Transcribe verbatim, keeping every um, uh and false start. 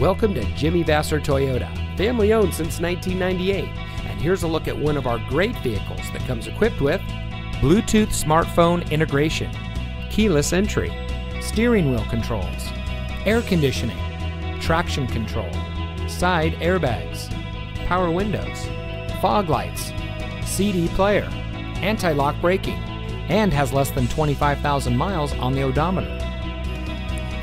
Welcome to Jimmy Vasser Toyota, family owned since nineteen ninety-eight. And here's a look at one of our great vehicles that comes equipped with Bluetooth smartphone integration, keyless entry, steering wheel controls, air conditioning, traction control, side airbags, power windows, fog lights, C D player, anti-lock braking, and has less than twenty-five thousand miles on the odometer.